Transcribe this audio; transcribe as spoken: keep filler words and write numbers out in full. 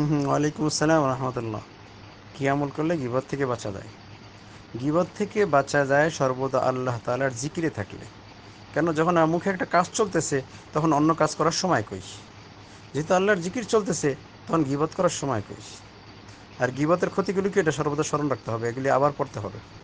वालेकुम अस्सलाम रहमतुल्लाह। कि আমল করলে গীবত থেকে বাঁচা যায়? গীবত থেকে বাঁচা যায় সর্বদা আল্লাহ তাআলার জিকিরে থাকলে। কেন, যখন আমার মুখে একটা কাজ চলতেছে তখন অন্য কাজ করার সময় কই? যেহেতু আল্লাহর জিকির চলতেছে তখন গীবত করার সময় কই? আর গীবতের ক্ষতিগুলিকে এটা সর্বদা স্মরণ রাখতে হবে, এগুলি আবার পড়তে হবে।